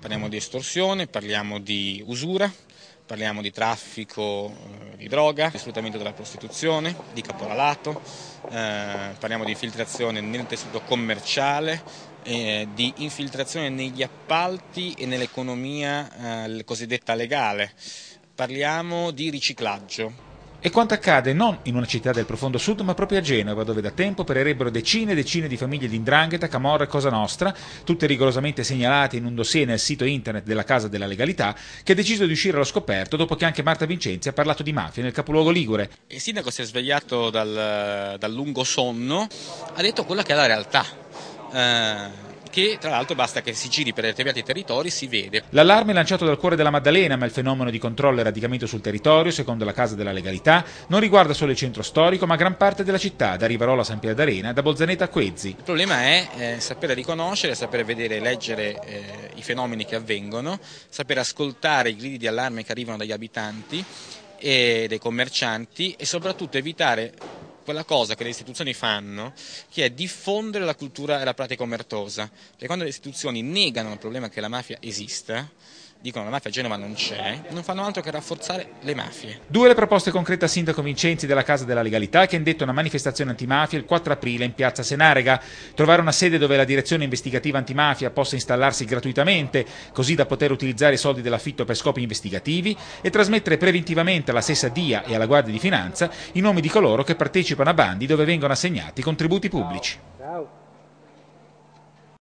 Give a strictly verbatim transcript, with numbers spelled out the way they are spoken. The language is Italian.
Parliamo di estorsione, parliamo di usura, parliamo di traffico eh, di droga, di sfruttamento della prostituzione, di caporalato, eh, parliamo di infiltrazione nel tessuto commerciale, eh, di infiltrazione negli appalti e nell'economia eh, cosiddetta legale, parliamo di riciclaggio. E quanto accade non in una città del profondo sud ma proprio a Genova, dove da tempo pererebbero decine e decine di famiglie di 'Ndrangheta, Camorra e Cosa Nostra, tutte rigorosamente segnalate in un dossier nel sito internet della Casa della Legalità, che ha deciso di uscire allo scoperto dopo che anche Marta Vincenzi ha parlato di mafia nel capoluogo ligure. Il sindaco si è svegliato dal, dal lungo sonno, ha detto quella che è la realtà. Eh... che tra l'altro basta che si giri per determinati territori, si vede. L'allarme è lanciato dal cuore della Maddalena, ma il fenomeno di controllo e radicamento sul territorio, secondo la Casa della Legalità, non riguarda solo il centro storico, ma gran parte della città, da Rivarola a San Piedarena, da Bolzaneta a Quezzi. Il problema è eh, sapere riconoscere, sapere vedere e leggere eh, i fenomeni che avvengono, sapere ascoltare i gridi di allarme che arrivano dagli abitanti e dai commercianti e soprattutto evitare quella cosa che le istituzioni fanno, che è diffondere la cultura e la pratica omertosa, perché quando le istituzioni negano il problema che la mafia esista, dicono la mafia a Genova non c'è, non fanno altro che rafforzare le mafie. Due le proposte concrete al sindaco Vincenzi della Casa della Legalità, che ha indetto una manifestazione antimafia il quattro aprile in piazza Senarega: trovare una sede dove la direzione investigativa antimafia possa installarsi gratuitamente, così da poter utilizzare i soldi dell'affitto per scopi investigativi, e trasmettere preventivamente alla stessa D I A e alla Guardia di Finanza i nomi di coloro che partecipano a bandi dove vengono assegnati contributi pubblici. Ciao. Ciao.